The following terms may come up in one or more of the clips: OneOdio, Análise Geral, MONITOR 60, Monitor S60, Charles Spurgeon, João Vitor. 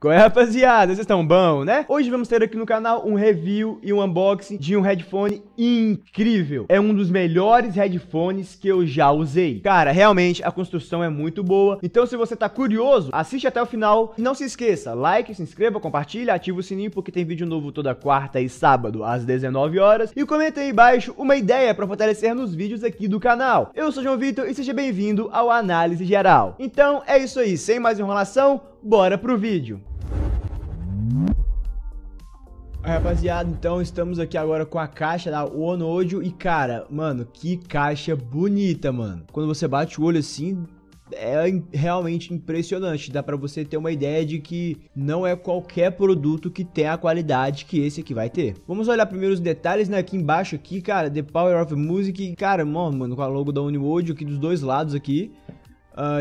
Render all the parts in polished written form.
Qual é, rapaziada? Vocês estão bom, né? Hoje vamos ter aqui no canal um review e um unboxing de um headphone incrível. É um dos melhores headphones que eu já usei. Cara, realmente a construção é muito boa. Então se você tá curioso, assiste até o final. E não se esqueça, like, se inscreva, compartilha, ativa o sininho porque tem vídeo novo toda quarta e sábado às 19 horas. E comenta aí embaixo uma ideia pra fortalecer nos vídeos aqui do canal. Eu sou João Vitor e seja bem-vindo ao Análise Geral. Então é isso aí, sem mais enrolação, bora pro vídeo. Rapaziada, então estamos aqui agora com a caixa da OneOdio e cara, mano, que caixa bonita, mano. Quando você bate o olho assim, é realmente impressionante. Dá pra você ter uma ideia de que não é qualquer produto que tem a qualidade que esse aqui vai ter. Vamos olhar primeiro os detalhes, né? Aqui embaixo aqui, cara, The Power of Music. Cara, mano, com a logo da OneOdio aqui dos dois lados aqui.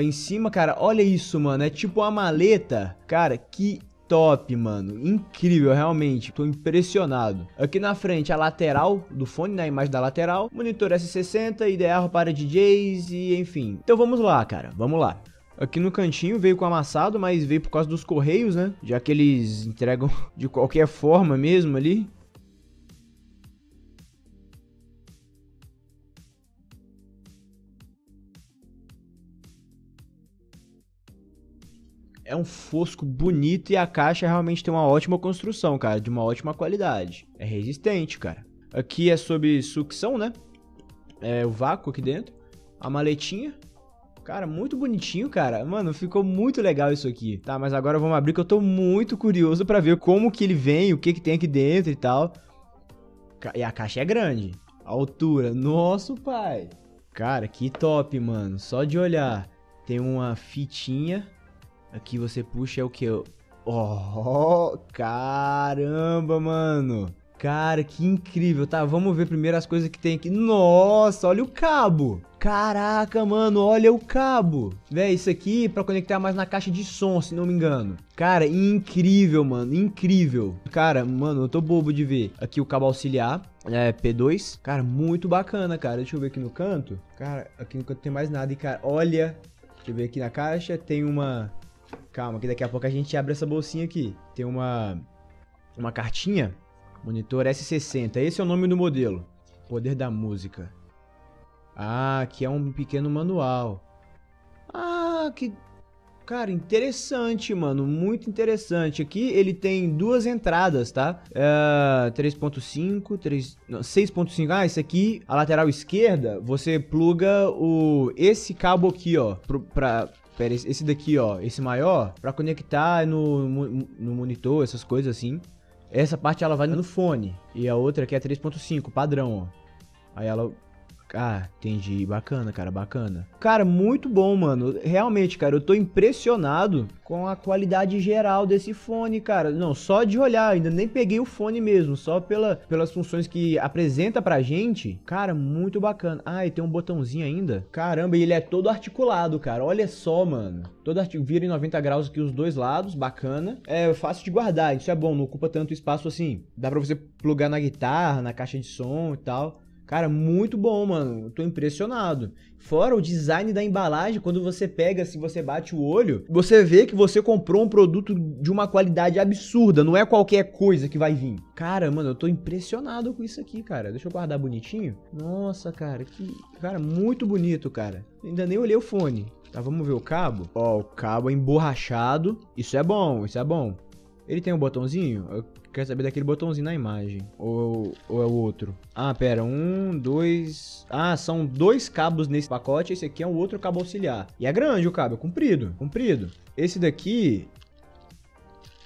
Em cima, cara, olha isso, mano. É tipo uma maleta. Cara, que top, mano. Incrível, realmente. Tô impressionado. Aqui na frente, a lateral do fone, né? A imagem da lateral. Monitor S60, ideal para DJs e enfim. Então vamos lá, cara. Vamos lá. Aqui no cantinho veio com amassado, mas veio por causa dos correios, né? Já que eles entregam de qualquer forma mesmo ali. É um fosco bonito e a caixa realmente tem uma ótima construção, cara, de uma ótima qualidade. É resistente, cara. Aqui é sobre sucção, né? É o vácuo aqui dentro. A maletinha. Cara, muito bonitinho, cara. Mano, ficou muito legal isso aqui. Tá, mas agora vamos abrir que eu tô muito curioso pra ver como que ele vem, o que que tem aqui dentro e tal. E a caixa é grande. A altura. Nossa, pai. Cara, que top, mano. Só de olhar. Tem uma fitinha. Aqui você puxa é o que? Oh, caramba, mano. Cara, que incrível, tá? Vamos ver primeiro as coisas que tem aqui. Nossa, olha o cabo. Caraca, mano, olha o cabo. Véi, isso aqui é pra conectar mais na caixa de som, se não me engano. Cara, incrível, mano, incrível. Cara, mano, eu tô bobo de ver. Aqui o cabo auxiliar, é P2. Cara, muito bacana, cara. Deixa eu ver aqui no canto. Cara, aqui no canto tem mais nada. E, cara, olha. Deixa eu ver aqui na caixa. Tem uma... Calma, que daqui a pouco a gente abre essa bolsinha aqui. Tem uma cartinha. Monitor S60. Esse é o nome do modelo. Poder da música. Ah, aqui é um pequeno manual. Ah, que... Cara, interessante, mano. Muito interessante. Aqui ele tem duas entradas, tá? 3.5, 6.5. Ah, isso aqui, a lateral esquerda, você pluga esse cabo aqui, ó, pra... Pera, esse daqui, ó, esse maior, pra conectar no monitor, essas coisas assim. Essa parte, ela vai no fone. E a outra aqui é 3.5, padrão, ó. Aí ela... Ah, entendi. Bacana, cara, bacana. Cara, muito bom, mano. Realmente, cara, eu tô impressionado com a qualidade geral desse fone, cara. Não, só de olhar, ainda nem peguei o fone mesmo, só pelas funções que apresenta pra gente. Cara, muito bacana. Ah, e tem um botãozinho ainda. Caramba, e ele é todo articulado, cara. Olha só, mano. Todo articulado, vira em 90 graus aqui os dois lados, bacana. É fácil de guardar, isso é bom, não ocupa tanto espaço assim. Dá pra você plugar na guitarra, na caixa de som e tal. Cara, muito bom, mano. Eu tô impressionado. Fora o design da embalagem, quando você pega, assim, você bate o olho, você vê que você comprou um produto de uma qualidade absurda. Não é qualquer coisa que vai vir. Cara, mano, eu tô impressionado com isso aqui, cara. Deixa eu guardar bonitinho. Nossa, cara, que... Cara, muito bonito, cara. Ainda nem olhei o fone. Tá, vamos ver o cabo? Ó, o cabo é emborrachado. Isso é bom, isso é bom. Ele tem um botãozinho? Eu quero saber daquele botãozinho na imagem. Ou é o outro? Ah, pera. Um, dois... Ah, são dois cabos nesse pacote. Esse aqui é um outro cabo auxiliar. E é grande o cabo. É comprido. Comprido. Esse daqui...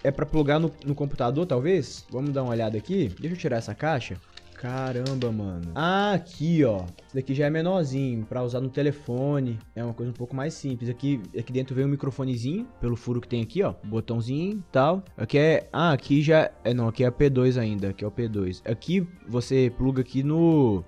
É pra plugar no computador, talvez? Vamos dar uma olhada aqui. Deixa eu tirar essa caixa. Caramba, mano. Ah, aqui, ó. Esse daqui já é menorzinho, pra usar no telefone. É uma coisa um pouco mais simples. Aqui dentro vem um microfonezinho, pelo furo que tem aqui, ó. Botãozinho e tal. Aqui é... Ah, aqui já... É, não, aqui é P2 ainda. Aqui é o P2. Aqui você pluga aqui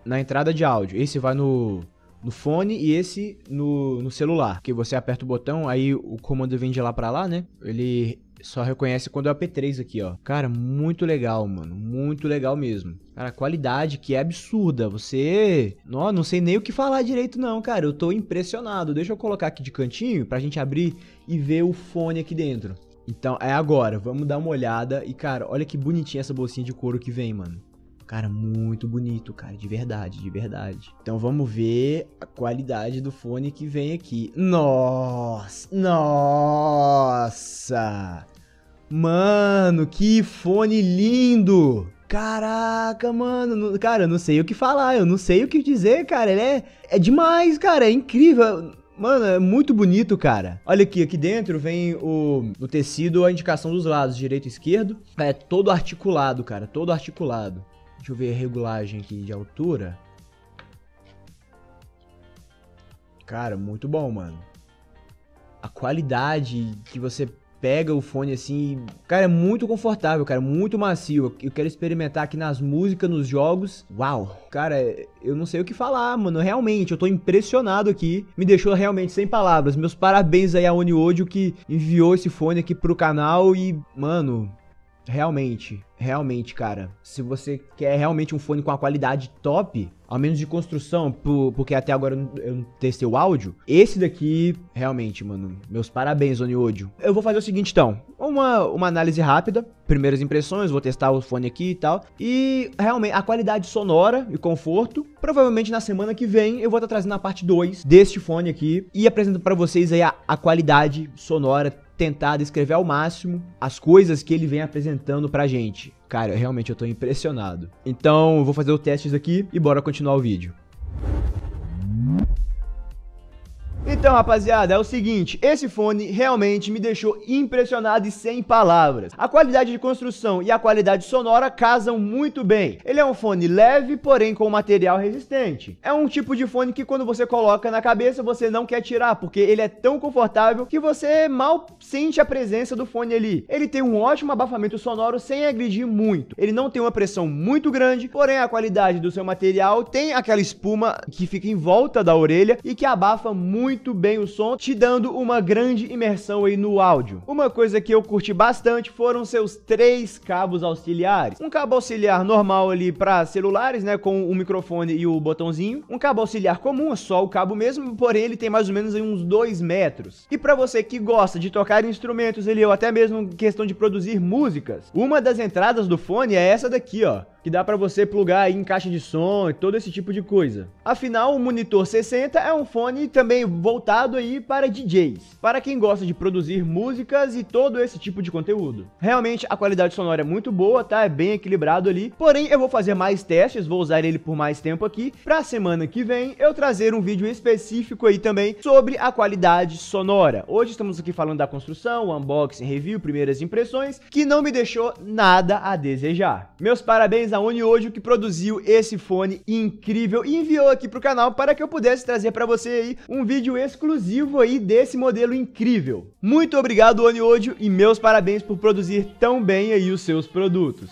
na entrada de áudio. Esse vai no fone e esse no celular. Porque você aperta o botão, aí o comando vem de lá pra lá, né? Ele... Só reconhece quando é o P3 aqui, ó. Cara, muito legal, mano. Muito legal mesmo. Cara, a qualidade que é absurda. Você... Não sei nem o que falar direito não, cara. Eu tô impressionado. Deixa eu colocar aqui de cantinho pra gente abrir e ver o fone aqui dentro. Então, é agora, vamos dar uma olhada. E, cara, olha que bonitinha essa bolsinha de couro que vem, mano. Cara, muito bonito, cara, de verdade, de verdade. Então, vamos ver a qualidade do fone que vem aqui. Nossa, nossa! Mano, que fone lindo! Caraca, mano, cara, eu não sei o que falar, eu não sei o que dizer, cara. Ele é demais, cara, é incrível. Mano, é muito bonito, cara. Olha aqui, aqui dentro vem o tecido, a indicação dos lados, direito e esquerdo. É todo articulado, cara, todo articulado. Deixa eu ver a regulagem aqui de altura. Cara, muito bom, mano. A qualidade que você pega o fone assim, cara, é muito confortável, cara, muito macio. Eu quero experimentar aqui nas músicas, nos jogos. Uau, cara, eu não sei o que falar, mano, realmente, eu tô impressionado aqui. Me deixou realmente sem palavras. Meus parabéns aí a OneOdio que enviou esse fone aqui pro canal e, mano, realmente, cara, se você quer realmente um fone com a qualidade top, ao menos de construção, porque até agora eu não testei o áudio, esse daqui, realmente, mano, meus parabéns, OneOdio. Eu vou fazer o seguinte, então, uma análise rápida, primeiras impressões, vou testar o fone aqui e tal, e realmente, a qualidade sonora e conforto, provavelmente na semana que vem eu vou estar trazendo a parte 2 deste fone aqui, e apresento pra vocês aí a qualidade sonora, tentar descrever ao máximo as coisas que ele vem apresentando pra gente. Cara, realmente eu tô impressionado. Então, eu vou fazer os testes aqui e bora continuar o vídeo. Então, rapaziada, é o seguinte, esse fone realmente me deixou impressionado e sem palavras. A qualidade de construção e a qualidade sonora casam muito bem. Ele é um fone leve, porém com material resistente. É um tipo de fone que quando você coloca na cabeça, você não quer tirar, porque ele é tão confortável que você mal sente a presença do fone ali. Ele tem um ótimo abafamento sonoro sem agredir muito. Ele não tem uma pressão muito grande, porém a qualidade do seu material tem aquela espuma que fica em volta da orelha e que abafa muito bem o som, te dando uma grande imersão aí no áudio. Uma coisa que eu curti bastante foram seus 3 cabos auxiliares. Um cabo auxiliar normal ali para celulares, né, com o microfone e o botãozinho. Um cabo auxiliar comum, só o cabo mesmo, porém ele tem mais ou menos aí uns 2 metros. E para você que gosta de tocar instrumentos ali, ou até mesmo questão de produzir músicas, uma das entradas do fone é essa daqui, ó, que dá pra você plugar aí em caixa de som e todo esse tipo de coisa. Afinal, o Monitor 60 é um fone também voltado aí para DJs, para quem gosta de produzir músicas e todo esse tipo de conteúdo. Realmente, a qualidade sonora é muito boa, tá? É bem equilibrado ali. Porém, eu vou fazer mais testes, vou usar ele por mais tempo aqui, pra semana que vem eu trazer um vídeo específico aí também sobre a qualidade sonora. Hoje estamos aqui falando da construção, unboxing, review, primeiras impressões, que não me deixou nada a desejar. Meus parabéns a OneOdio que produziu esse fone incrível e enviou aqui pro canal para que eu pudesse trazer para você aí um vídeo exclusivo aí desse modelo incrível. Muito obrigado, OneOdio, e meus parabéns por produzir tão bem aí os seus produtos.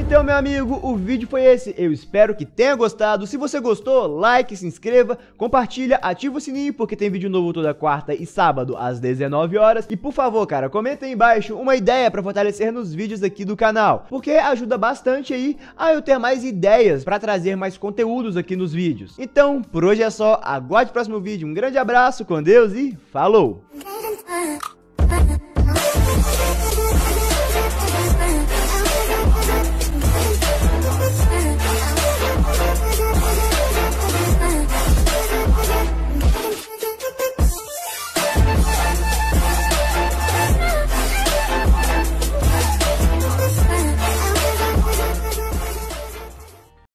Então, meu amigo, o vídeo foi esse. Eu espero que tenha gostado. Se você gostou, like, se inscreva, compartilha, ativa o sininho, porque tem vídeo novo toda quarta e sábado às 19 horas. E, por favor, cara, comenta aí embaixo uma ideia pra fortalecer nos vídeos aqui do canal, porque ajuda bastante aí a eu ter mais ideias pra trazer mais conteúdos aqui nos vídeos. Então, por hoje é só. Aguarde o próximo vídeo. Um grande abraço, com Deus e falou!